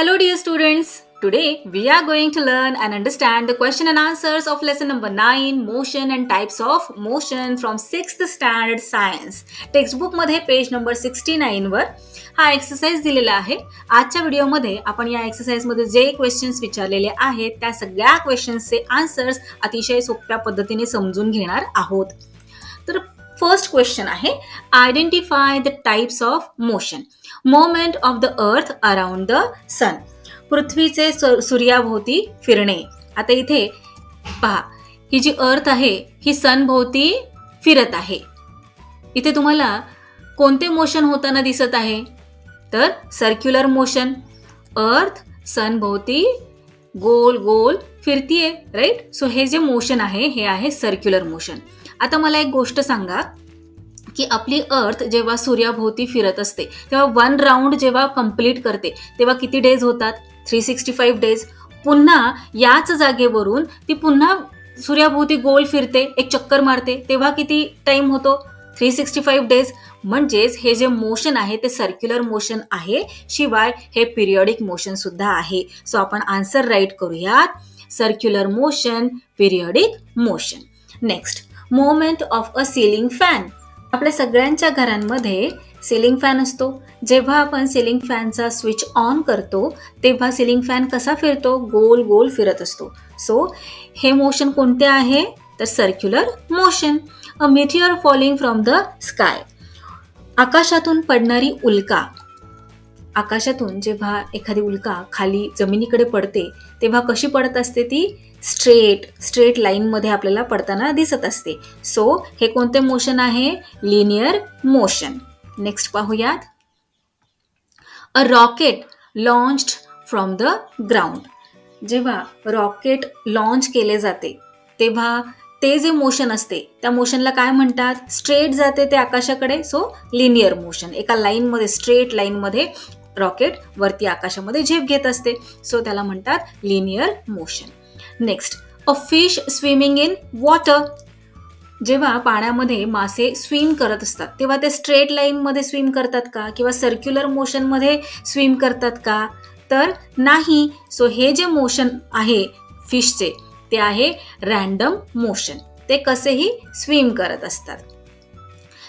Hello dear students, today we are going to learn and understand the question and answers of lesson number 9 motion and types of motion from 6th standard science. Textbook मध्ये page number 69 वर हा exercise दिलेला आहे. आजच्या video मध्ये आपण या exercise मध्ये जे questions विचारलेले आहेत त्या सगळ्या क्वेश्चन्सचे आंसर्स अतिशय सोप्या पद्धतीने समजून घेणार आहोत. तर फर्स्ट क्वेश्चन आहे identify the types of motion. Movement of the earth around the sun. पृथ्वीचे सूर्याभोवती फिरणे. आता इथे पहा ही जी अर्थ आहे ही सन भोवती फिरत आहे. इथे तुम्हाला कोणते मोशन होताना दिसत आहे तर सर्क्युलर मोशन. अर्थ सन भोवती गोल गोल फिरती है राइट. सो हे जे मोशन आहे हे आहे सर्क्युलर मोशन. आता मला एक गोष्ट सांगा की आपली अर्थ जेव्हा सूर्याभोवती फिरत असते तेव्हा वन राउंड जेव्हा कंप्लीट करते तेव्हा किती डेज होतात 365 डेज. पुन्हा याच जागेवरून ती पुन्हा सूर्याभोवती गोल फिरते एक चक्कर मारते तेव्हा किती टाइम होतो 365 डेज. म्हणजेच हे जे मोशन आहे ते सर्क्युलर मोशन आहे शिवाय हे पिरियॉडिक मोशन सुद्धा आहे. सो आपण आंसर राइट करूयात circular motion periodic motion. Next movement of a ceiling fan. आपल्या सगळ्यांच्या घरांमध्ये सीलिंग फॅन असतो. जेव्हा आपण सीलिंग फॅनचा स्विच ऑन करतो तेव्हा सीलिंग फॅन कसा फिरतो गोल गोल फिरत असतो. सो हे मोशन कोणते आहे तर circular motion. A meteor falling from the sky. आकाशातून पडणारी उल्का. आकाशातून जेव्हा एखादी उल्का खाली जमिनीकडे पडते तेव्हा कशी पडत असते ती स्ट्रेट लाइन मध्ये आपल्याला पडताना दिसत असते. सो हे कोणते मोशन आहे लिनियर मोशन. नेक्स्ट पाहूयात a rocket launched from the ground. जेव्हा रॉकेट लॉन्च केले जाते तेव्हा ते जे मोशन असते त्या मोशनला काय म्हणतात स्ट्रेट जाते ते आकाशाकडे. So linear motion. एका लाइन मध्ये स्ट्रेट लाइन मध्ये रॉकेट वरती आकाशामध्ये झेप घेत असते. सो त्याला म्हणतात linear motion. Next a fish swimming in water. जेव्हा पाण्यामध्ये मासे स्विम करत असतात तेव्हा ते स्ट्रेट लाइन मध्ये स्विम करतात का किंवा सर्क्युलर मोशन मध्ये स्विम करतात का तर नाही. सो हे जे मोशन आहे फिशचे ते आहे रैंडम मोशन. ते कसे ही स्विम करत असतात.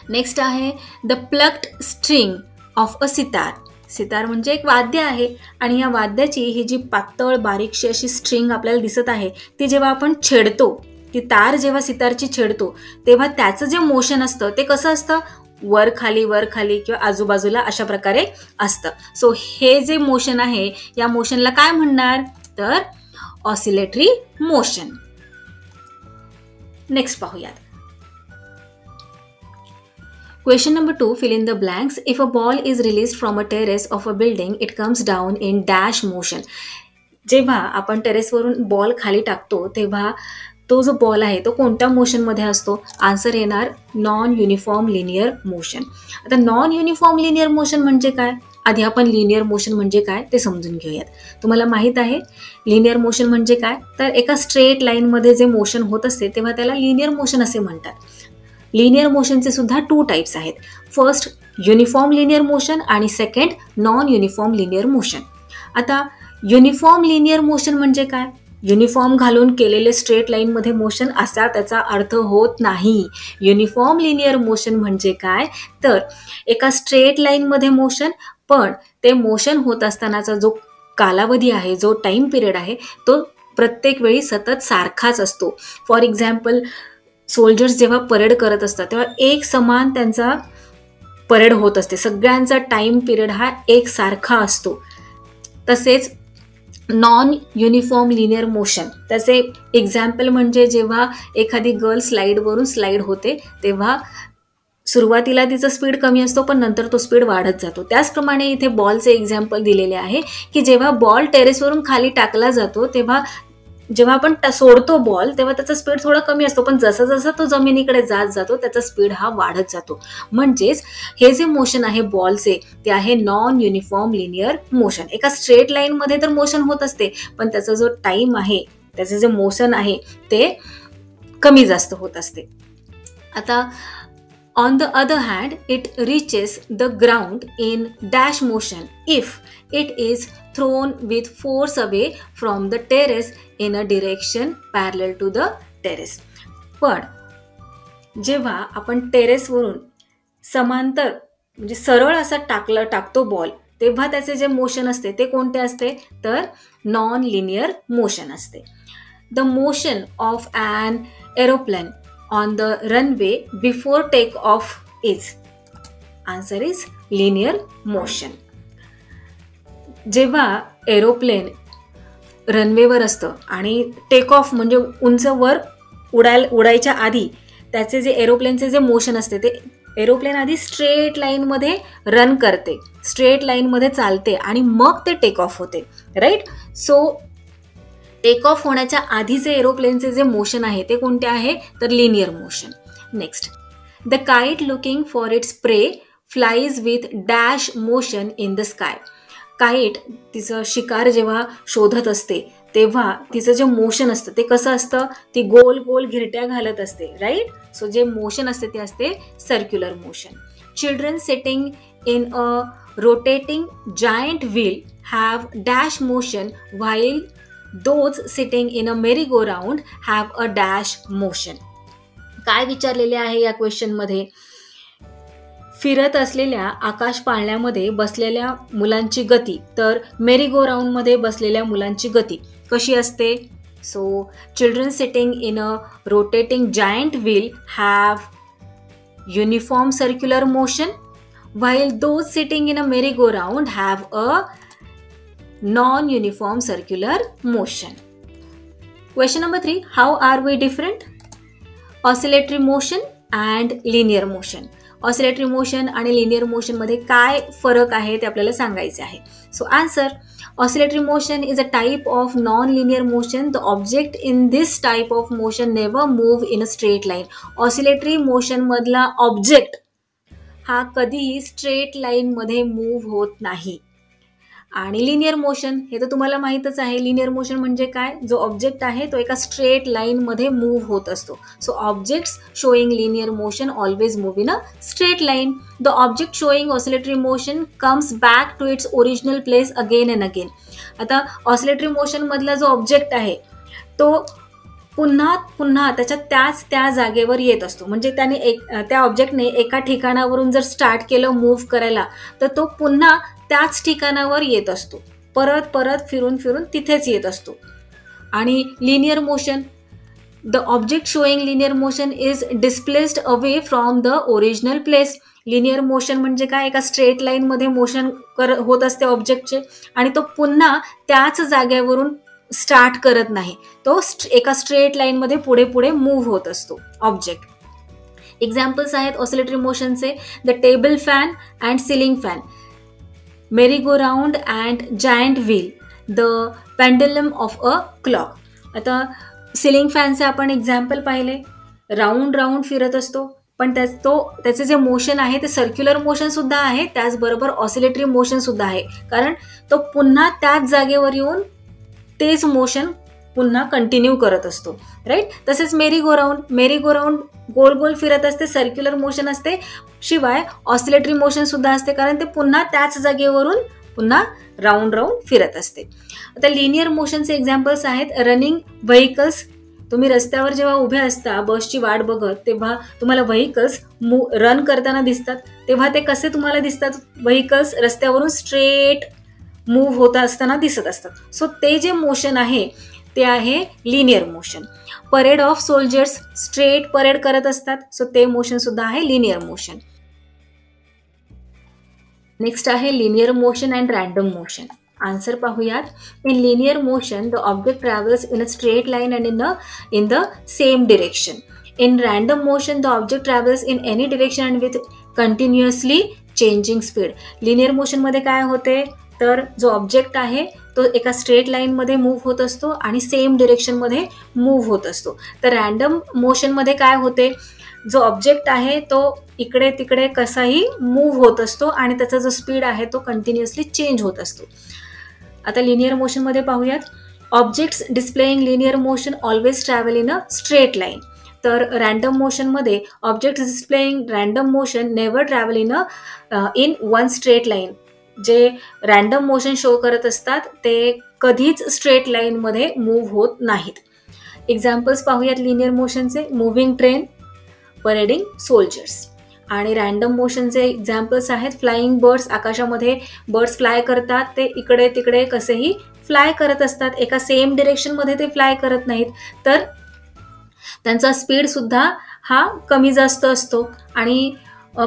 नेक्स्ट आहे the plucked string of a sitar. Sitar म्हणजे एक वाद्य आहे आणि या वाद्याची ही जी पातळ बारीकशी अशी स्ट्रिंग आपल्याला दिसत आहे ती जेव्हा आपण छेडतो ती तार जेव्हा सितारची छेडतो तेव्हा त्याचं जे मोशन असतं ते कसं असतं वर खाली किंवा आजूबाजूला अशा प्रकारे असतं. सो हे जे मोशन आहे या मोशनला काय म्हणणार तर ऑसिलेटरी मोशन. नेक्स्ट पाहूयात question number 2 fill in the blanks. If a ball is released from a terrace of a building it comes down in dash motion. जेव्हा आपण टेरेसवरून बॉल खाली टाकतो तेव्हा तो जो बॉल आहे तो कोणत्या मोशन मध्ये असतो आंसर येणार नॉन युनिफॉर्म लिनियर मोशन. आता नॉन युनिफॉर्म लिनियर मोशन म्हणजे काय आधी आपण लिनियर मोशन म्हणजे काय ते समजून घेऊयात. तुम्हाला माहित आहे लिनियर मोशन म्हणजे काय तर एका स्ट्रेट लाइन मध्ये जे मोशन होत असते तेव्हा त्याला लिनियर मोशन असे म्हणतात. लिनियर मोशनचे सुद्धा 2 टाइप्स आहेत. फर्स्ट युनिफॉर्म लिनियर मोशन आणि second non uniform linear motion. आता युनिफॉर्म लिनियर मोशन म्हणजे काय युनिफॉर्म घालून केलेले स्ट्रेट लाइन मध्ये मोशन असा त्याचा अर्थ होत नाही. युनिफॉर्म लिनियर मोशन म्हणजे काय तर एका स्ट्रेट लाइन मध्ये मोशन पण ते मोशन होत असतानाचा जो कालावधी आहे जो टाइम पिरियड आहे तो प्रत्येक वेळी सतत सारखाच असतो. फॉर एक्झाम्पल सोल्जर्स जेव्हा परेड करत असतात तेव्हा एक समान त्यांचा परेड होत असते. सगळ्यांचा टाइम पिरियड हा एक सारखा असतो. तसेच नॉन युनिफॉर्म लिनियर मोशन त्याचे एक्झाम्पल म्हणजे जेव्हा एखादी गर्ल स्लाईडवरून स्लाईड होते तेव्हा सुरुवातीला तिचा स्पीड कमी असतो पण नंतर तो स्पीड वाढत जातो. त्याचप्रमाणे इथे बॉलचे एक्झाम्पल दिलेले आहे की जेव्हा बॉल टेरेसवरून खाली टाकला जातो तेव्हा जेव्हा आपण सोडतो बॉल तेव्हा त्याचा स्पीड थोडा कमी असतो पण जसा जसा तो जमिनीकडे जात जातो त्याचा स्पीड हा वाढत जातो. म्हणजेच हे जे मोशन आहे बॉलचे ते आहे नॉन युनिफॉर्म लिनियर मोशन. एका स्ट्रेट लाईनमध्ये तर मोशन होत असते पण त्याचा जो टाइम आहे त्याचे जे मोशन आहे ते कमी जास्त होत असते. आता On the other hand, it reaches the ground in dash motion if it is thrown with force away from the terrace in a direction parallel to the terrace. पण जेव्हा आपण टेरेसवरून समांतर म्हणजे सरळ असा टाकतो बॉल तेव्हा त्याचे जे मोशन असते ते कोणते असते तर नॉन लिनियर मोशन असते. The motion of an aeroplane on the runway before take off is answer is linear motion. जेव्हा एरोप्लेन रनवे वर असतो आणि टेक ऑफ म्हणजे उंच वर उडायच्या आधी त्याचे जे एरोप्लेनचे जे मोशन असते ते एरोप्लेन आधी स्ट्रेट लाइन मध्ये रन करते स्ट्रेट लाइन मध्ये चालते आणि मग ते टेक ऑफ होते राइट. सो टेक ऑफ होण्याच्या आधीचे एरोप्लेनचे जे मोशन आहे ते कोणते आहे तर linear motion. Next the kite looking for its prey flies with dash motion in the sky. Kite तिचं शिकार जेव्हा शोधत असते तेव्हा तिचं जे मोशन असतं ते कसं असतं ती गोल गोल घिरट्या घालत असते राइट. सो जे मोशन असते ते असते circular motion. Children sitting in a rotating giant wheel have dash motion while those sitting in a merry-go-round have a dash motion. काय विचारलेले आहे या क्वेश्चन मध्ये फिरत असलेल्या आकाश पाळण्यामध्ये बसलेल्या मुलांची गती तर merry-go-round मध्ये बसलेल्या मुलांची गती कशी असते. So children sitting in a rotating giant wheel have uniform circular motion while those sitting in a merry-go-round have a non uniform circular motion. Question number 3, how are we different? Oscillatory motion and linear motion. Oscillatory motion आणि linear motion मध्ये काय फरक आहे ते आपल्याला सांगायचे आहे. So answer, oscillatory motion is a type of non linear motion. The object in this type of motion never move in a straight line. Oscillatory motion मधला ऑब्जेक्ट हा कधीही स्ट्रेट लाइन मध्ये मूव होत नाही. आणि लिनियर मोशन हे तर तुम्हाला माहितच आहे लिनियर मोशन म्हणजे काय जो ऑब्जेक्ट आहे तो एका स्ट्रेट लाइन मध्ये मूव होत असतो. So objects showing linear motion always move in a straight line. The object showing oscillatory motion comes back to its original place again and again. आता ऑसिलेटरी मोशन मधला जो object आहे तो पुन्हा पुन्हा त्याच्या त्या जागेवर येत असतो म्हणजे त्याने त्या ऑब्जेक्टने एका ठिकाणावरून जर स्टार्ट केलं मूव्ह करायला तर तो पुन्हा त्याच ठिकाणावर येत असतो परत फिरून तिथेच येत असतो. आणि linear motion the object showing linear motion is displaced away from the original place. Linear motion म्हणजे काय एका स्ट्रेट लाईनमध्ये मोशन होत असते ऑब्जेक्टचे आणि तो पुन्हा त्याच जागेवरून स्टार्ट करत नाही तो एका स्ट्रेट लाइन मध्ये पुढे मूव होत असतो ऑब्जेक्ट. एक्झाम्पल्स आहेत ऑसिलेटरी मोशनचे the table fan and ceiling fan merry go round and giant wheel the pendulum of a clock. आता सिलिंग फॅनचे आपण एक्झाम्पल पाहिले राऊंड फिरत असतो पण त्याचे जे मोशन आहे ते सर्क्युलर मोशन सुद्धा आहे त्याचबरोबर ऑसिलेटरी मोशन सुद्धा आहे कारण तो पुन्हा त्याच जागेवर येऊन तेच मोशन पुन्हा कंटिन्यू करत असतो राइट. तसेच मेरी गो राउंड गोल गोल फिरत असते सर्क्युलर मोशन असते शिवाय ऑसिलेटरी मोशन सुद्धा असते कारण ते पुन्हा त्याच जागेवरून पुन्हा राऊंड फिरत असते. आता लिनियर मोशनचे एक्झाम्पल्स आहेत रनिंग व्हेकल्स. तुम्ही रस्त्यावर जेव्हा उभे असता बसची वाट बघत तेव्हा तुम्हाला व्हेकल्स रन करताना दिसतात तेव्हा ते कसे तुम्हाला दिसतात व्हेकल्स रस्त्यावरून स्ट्रेट मूव होत असताना दिसत असतात. सो ते जे मोशन आहे ते आहे linear motion. Parade of soldiers straight parade करत असतात सो ते मोशन सुद्धा आहे लिनियर मोशन. नेक्स्ट आहे linear motion and random motion. Answer पाहूयात. In linear motion the object travels in a straight line and in the same direction. In random motion the object travels in any direction and with continuously changing speed. Linear मोशनमध्ये काय होते तर जो object आहे तो एका straight लाईनमध्ये move होत असतो आणि सेम डिरेक्शनमध्ये मूव्ह होत असतो. तर रॅन्डम मोशनमध्ये काय होते जो ऑब्जेक्ट आहे तो इकडे तिकडे कसाही मूव्ह होत असतो आणि त्याचा जो स्पीड आहे तो कंटिन्युअसली चेंज होत असतो. आता लिनियर मोशनमध्ये पाहूयात. Objects displaying linear motion always travel in a straight line तर रैंडम मोशन मध्ये object displaying random motion never travel in one straight line. जे रैंडम मोशन शो करत असतात ते कधीच स्ट्रेट लाइन मध्ये मूव होत नाहीत. एग्जाम्पल्स पाहूयात linear motion say moving train, parading soldiers. आणि रैंडम मोशन से एग्जाम्पल्स आहेत फ्लाइंग बर्ड्स, आकाशामध्ये बर्ड्स फ्लाय करतात, ते इकडे तिकडे कसेही फ्लाय करत असतात, एका सेम डायरेक्शन मध्ये ते फ्लाय करत नाहीत, तर त्यांचा स्पीड सुद्धा हा कमी जास्त असतो. आणि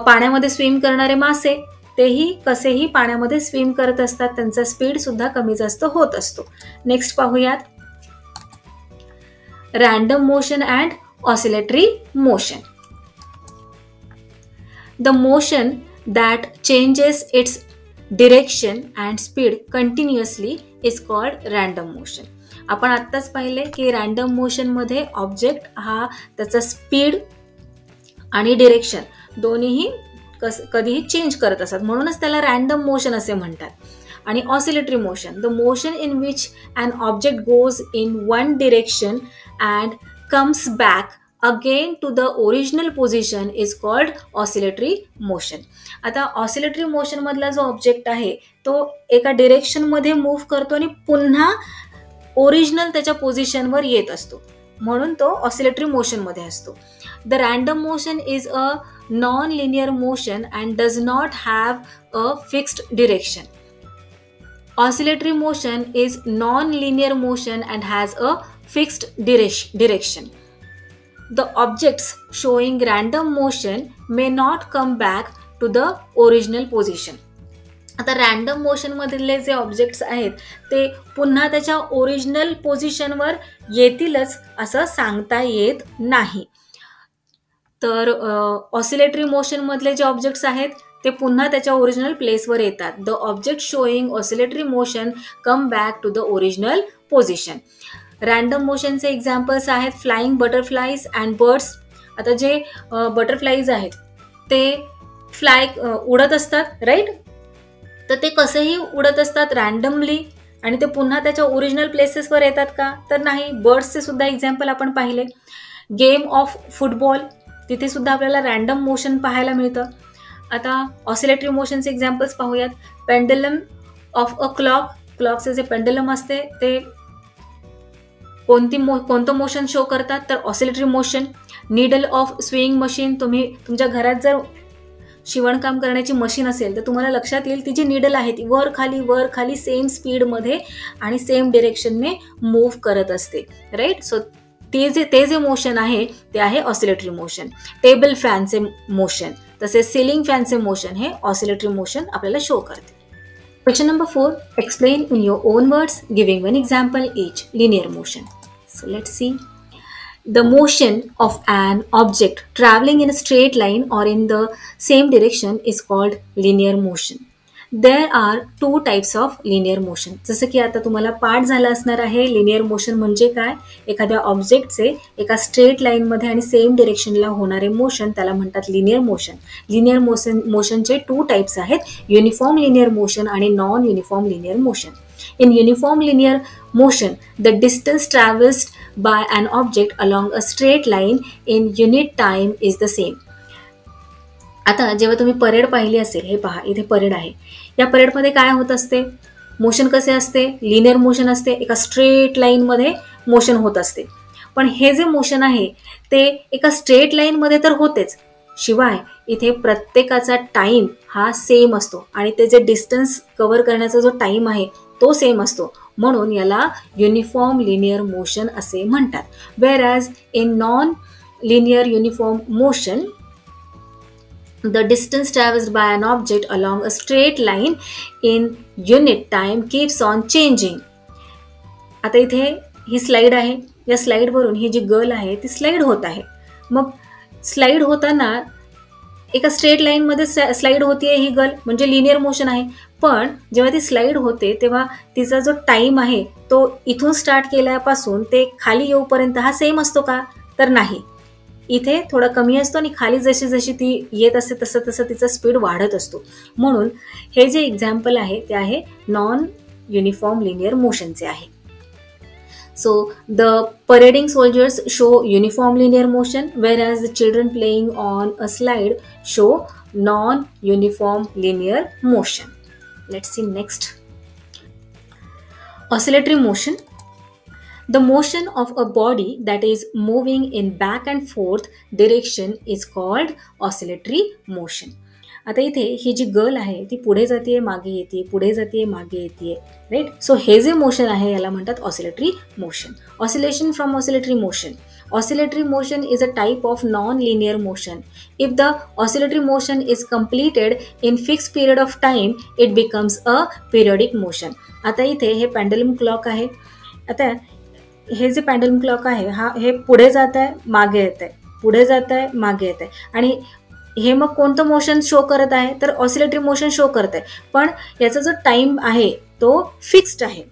पाण्यामध्ये स्विम करणारे मासे तेही कसेही पाण्यामध्ये स्विम करत असतात, त्यांचा स्पीड सुद्धा कमी जास्त होत असतो. नेक्स्ट पाहूयात random motion and oscillatory motion. The motion that changes its direction and speed continuously is called random motion. आपण आत्ताच पाहिले की रैंडम मोशन मध्ये ऑब्जेक्ट हा त्याचा स्पीड आणि डिरेक्शन दोन्हीही कधीही चेंज करत असतात, म्हणूनच त्याला रैंडम मोशन असे म्हणतात. आणि oscillatory motion, the motion in which an object goes in one direction and comes back again to the original position is called oscillatory motion. आता oscillatory motion मधला जो ऑब्जेक्ट आहे तो एका डिरेक्शन मध्ये मूव करतो आणि पुन्हा ओरिजिनल त्याच्या पोझिशन वर येत असतो, म्हणून तो ऑसिलेटरी मोशन मध्ये असतो. The random motion is a non linear motion and does not have a fixed direction. Oscillatory motion is non linear motion and has a fixed direction. The objects showing random motion may not come back to the original position. आता random motion मधले जे objects आहेत ते पुन्हा त्याच्या original पोझिशनवर येतीलच असं सांगता येत नाही. तर ऑसिलेटरी मोशन मधले जे ऑब्जेक्ट्स आहेत ते पुन्हा त्याच्या ओरिजिनल प्लेसवर येतात. The object showing oscillatory motion come back to the original position. Random motion से एग्जाम्पल्स आहेत फ्लाइंग बटरफ्लाइज एंड बर्ड्स. आता जे बटरफ्लाइज आहेत ते फ्लाय उड़त असतात, राइट, तर ते कसेही उड़त असतात रैंडमली आणि ते पुन्हा त्याच्या ओरिजिनल प्लेसेसवर येतात का, तर नाही. बर्ड्सचे सुद्धा एग्जाम्पल आपण पाहिले. गेम ऑफ फुटबॉल, तिथे सुद्धा आपल्याला रैंडम मोशन पाहायला मिळतं. आता ऑसिलेटरी मोशनचे एग्जाम्पल्स पाहूयात. पेंडुलम ऑफ अ क्लॉक, क्लॉकचे जे पेंडुलम असते ते कोणतं मोशन शो करतात, तर oscillatory motion. Needle of swing machine, तुम्ही तुमच्या घरात जर शिवणकाम करण्याची मशीन असेल तर तुम्हाला लक्षात येईल ती जी नीडल आहे ती वर खाली सेम स्पीडमध्ये आणि सेम डिरेक्शनने मूव्ह करत असते, राइट. सो ते जे मोशन आहे ते आहे ऑसिलेटरी मोशन. टेबल फॅनचे मोशन तसेच सिलिंग फॅनचे मोशन हे ऑसिलेटरी मोशन आपल्याला शो करते. Question number 4. Explain in your own words, giving one example each, linear motion. So let's see. The motion of an object traveling in a straight line or in the same direction is called linear motion. There are two types of linear motion. जसं की आता तुम्हाला पाठ झाला असणार आहे linear motion म्हणजे काय. एखाद्या ऑब्जेक्टचे एका स्ट्रेट लाईनमध्ये आणि सेम डिरेक्शनला होणारे मोशन त्याला म्हणतात लिनियर मोशन. लिनियर मोशनचे टू टाइप्स आहेत, युनिफॉर्म लिनियर मोशन आणि non uniform linear motion. In uniform linear motion the distance travelled by an object along a straight line in unit time is the same. आता जेव्हा तुम्ही parade पाहिली असेल, हे पहा इथे परेड आहे, या परेडमध्ये काय होत असते, मोशन कसे असते, लिनियर मोशन असते, एका स्ट्रेट लाईनमध्ये मोशन होत असते. पण हे जे मोशन आहे ते एका स्ट्रेट लाईनमध्ये तर होतेच, शिवाय इथे प्रत्येकाचा टाईम हा सेम असतो आणि ते जे डिस्टन्स कव्हर करण्याचा जो टाईम आहे तो सेम असतो, म्हणून याला युनिफॉर्म लिनियर मोशन असे म्हणतात. Whereas in non linear uniform motion the distance traversed by an object along a straight line in unit time keeps on changing. आता इथे ही स्लाइड आहे, या स्लाइडवरून ही जी गर्ल आहे ती स्लाइड होत आहे. मग स्लाइड होताना एका स्ट्रेट लाईनमध्ये स्लाइड होते ही गर्ल म्हणजे लिनियर मोशन आहे, पण जेव्हा ती स्लाइड होते तेव्हा तिचा जो टाइम आहे तो इथून स्टार्ट केल्यापासून ते खाली येऊपर्यंत हा सेम असतो का, तर नाही. इथे थोडा कमी असतो आणि खाली जशी जशी ती येत असते तसं तसं तिचा स्पीड वाढत असतो, म्हणून हे जे एक्झाम्पल आहे ते आहे नॉन युनिफॉर्म लिनियर मोशनचे आहे. So the parading soldiers show uniform linear motion, whereas the children playing on a slide show non-uniform linear motion. Let's see next. Oscillatory motion. The motion of a body that is moving in back and forth direction is called oscillatory motion. आता इथे ही जी girl आहे ती पुढे जाते मागे येते पुढे जाते मागे येते, राइट. सो हे जे मोशन आहे याला म्हणतात oscillatory motion. Oscillation from oscillatory motion. Oscillatory motion is a type of non linear motion. If the oscillatory motion is completed in fix period of time it becomes a periodic motion. आता इथे हे pendulum clock आहे. आता हे जे pendulum clock आहे हा हे पुढे जात आहे मागे येत आहे पुढे जात आहे मागे येत आहे आणि हे मग कोणतं मोशन शो करत आहे तर ऑसिलेटरी मोशन शो करत आहे. पण याचा जो टाइम आहे तो फिक्स्ड आहे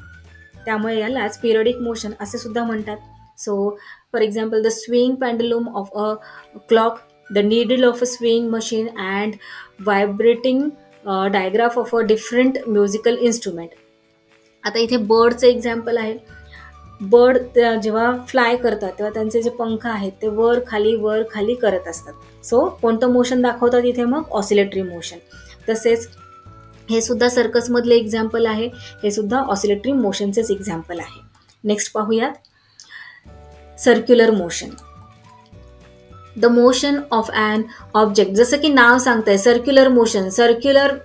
त्यामुळे यालाच पिरियडिक मोशन असे सुद्धा म्हणतात. So for example the swing pendulum of a clock, the needle of a swing machine and vibrating डायग्राफ of a different musical instrument. आता इथे बर्डचं एक्झाम्पल आहे. बर्ड जेव्हा फ्लाय करतात तेव्हा त्यांचे जे पंख आहेत ते वर खाली करत असतात. सो कोणतं मोशन दाखवतात इथे मग ऑसिलेटरी मोशन. तसेच हे सुद्धा सर्कसमधले एक्झाम्पल आहे. हे सुद्धा ऑसिलेटरी मोशनचेच एक्झाम्पल आहे. नेक्स्ट पाहूयात circular motion. The motion of an object. जसं की नाव सांगतंय circular motion. Circular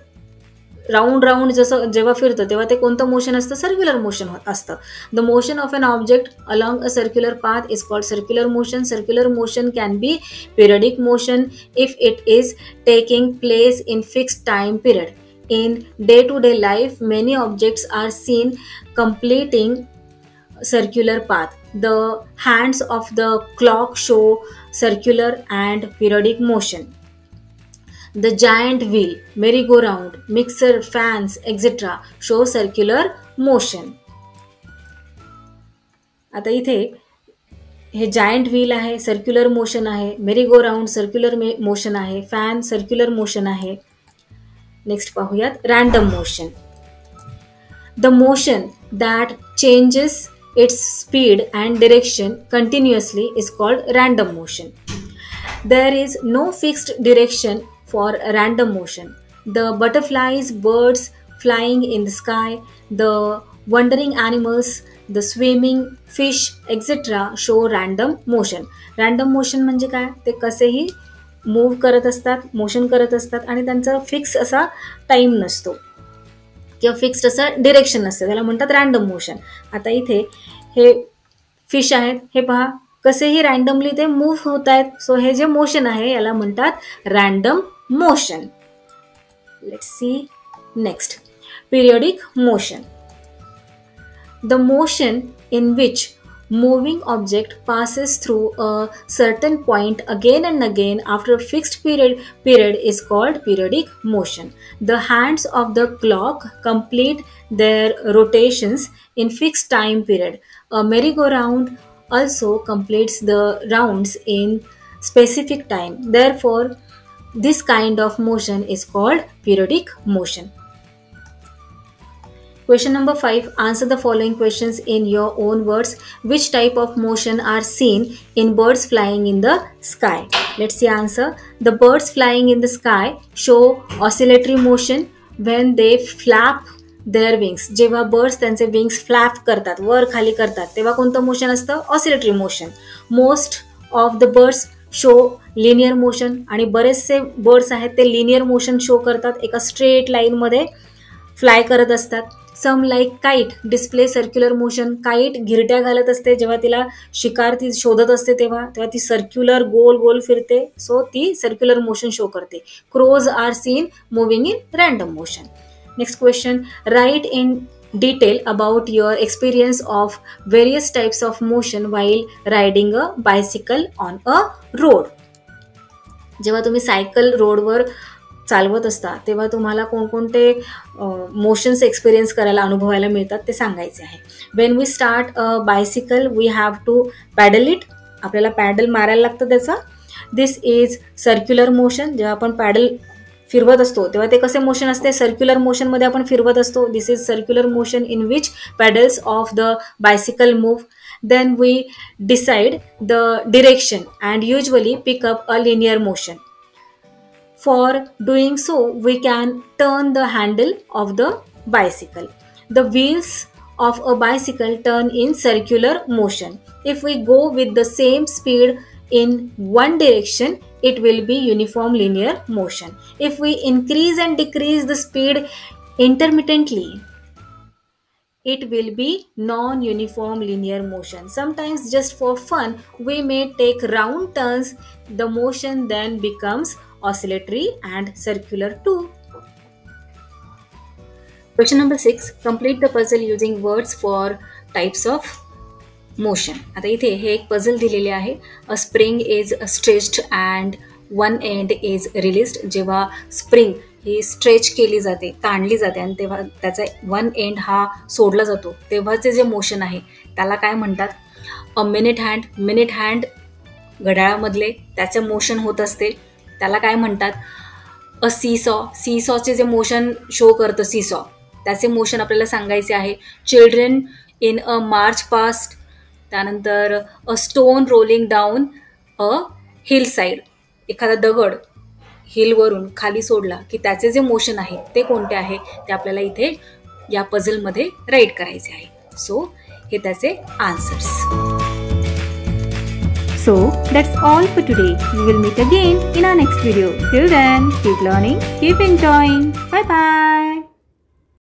round round जसं जेव्हा फिरतं तेव्हा ते कोणतं मोशन असतं सर्क्युलर मोशन असतं. The motion of an object along a circular path is called circular motion. Circular motion can be periodic motion if it is taking place in fixed time period. In day to day life many objects are seen completing circular path. The hands of the clock show circular and periodic motion. The giant wheel, merry-go-round, mixer, fans, etc. show circular motion. आता इथे हे giant wheel आहे circular motion आहे, merry-go-round circular motion आहे, fan circular motion आहे. Next पाहूयात random motion. The motion that changes its speed and direction continuously is called random motion. There is no fixed direction for random motion. The butterflies, birds flying in the sky, the wandering animals, the swimming fish, etc. show random motion. Random motion म्हणजे काय ते कसेही move करत असतात motion करत असतात आणि त्यांचा फिक्स असा टाइम नसतो किंवा फिक्स्ड असं डिरेक्शन असतं त्याला म्हणतात रँडम मोशन. आता इथे हे फिश आहेत हे पहा कसेही रँडमली ते मूव्ह होत आहेत. सो हे जे मोशन आहे याला म्हणतात random motion. Let's see next periodic motion. The motion in which moving object passes through a certain point again and again after a fixed period is called periodic motion. The hands of the clock complete their rotations in fixed time period. A merry-go-round also completes the rounds in specific time. Therefore, this kind of motion is called periodic motion. Question number 5. Answer the following questions in your own words. Which type of motion are seen in birds flying in the sky? Let's see answer. The birds flying in the sky show oscillatory motion when they flap their wings. जेव्हा birds त्यांचे wings flap करतात वर खाली करतात तेव्हा कोणतं motion असतं oscillatory motion. Most of the birds show linear motion आणि बरेचसे बर्ड्स आहेत ते लिनियर मोशन शो करतात एका स्ट्रेट लाईनमध्ये फ्लाय करत असतात. Some like kite display circular motion. Kite घिरट्या घालत असते जेव्हा तिला शिकार ती शोधत असते तेव्हा ती सर्क्युलर गोल गोल फिरते. सो ती सर्क्युलर मोशन शो करते. Crows are seen moving in random motion. Next question. Write in detail about your experience of various types of motion while riding a bicycle on a road. जेव्हा तुम्ही cycle रोडवर चालवत असता तेव्हा तुम्हाला कोणकोणते motions experience करायला अनुभवायला मिळतात ते सांगायचे आहे. When we start a bicycle we have to pedal it. आपल्याला पॅडल मारायला लागतं त्याचा. This is circular motion. जेव्हा आपण पॅडल फिरवत असतो तेव्हा ते कसे मोशन असते सर्क्युलर मोशनमध्ये आपण फिरवत असतो. This is circular motion in which pedals of the bicycle move. then we decide the direction and usually pick up a linear motion. For doing so, we can turn the handle of the bicycle. The wheels of a bicycle turn in circular motion. If we go with the same speed in one direction, it will be uniform linear motion. If we increase and decrease the speed intermittently, it will be non-uniform linear motion. Sometimes just for fun, we may take round turns. The motion then becomes oscillatory and circular too. Question number 6. Complete the puzzle using words for types of motion. आता इथे हे एक puzzle दिलेले आहे. A spring is stretched and one end is released. जेव्हा spring ही stretch केली जाते, ताणली जाते आणि तेव्हा त्याचा one end हा सोडला जातो, तेव्हाचे जे motion आहे त्याला काय म्हणतात? A minute hand घड्याळामधले त्याचे motion होत असते, त्याला काय म्हणतात? A seesaw, seesaw चे जे motion show करतो seesaw, त्याचे motion आपल्याला सांगायचे आहे. Children in a march past, त्यानंतर a stone rolling down a hill side, एखादा दगड हिलवरून खाली सोडला की त्याचे जे मोशन आहे ते कोणते आहे ते आपल्याला इथे या पझलमध्ये राईट करायचे आहे. सो हे त्याचे answers. So that's all for today. We will meet again in our next video. Till then keep learning, keep enjoying. Bye bye.